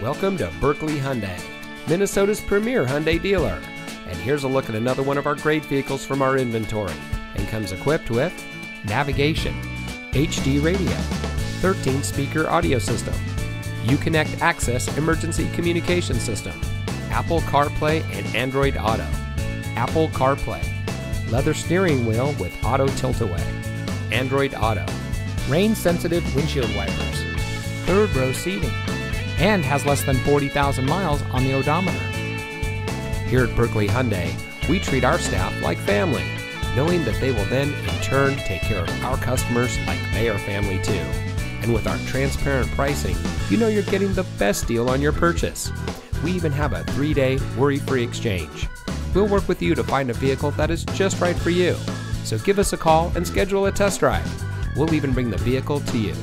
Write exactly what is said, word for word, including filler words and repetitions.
Welcome to Buerkle Hyundai, Minnesota's premier Hyundai dealer. And here's a look at another one of our great vehicles from our inventory, and comes equipped with navigation, H D radio, thirteen speaker audio system, Uconnect access emergency communication system, Apple CarPlay and Android Auto, Apple CarPlay, leather steering wheel with auto tilt-away, Android Auto, rain-sensitive windshield wipers, third-row seating, and has less than forty thousand miles on the odometer. Here at Buerkle Hyundai, we treat our staff like family, knowing that they will then, in turn, take care of our customers like they are family too. And with our transparent pricing, you know you're getting the best deal on your purchase. We even have a three day worry-free exchange. We'll work with you to find a vehicle that is just right for you. So give us a call and schedule a test drive. We'll even bring the vehicle to you.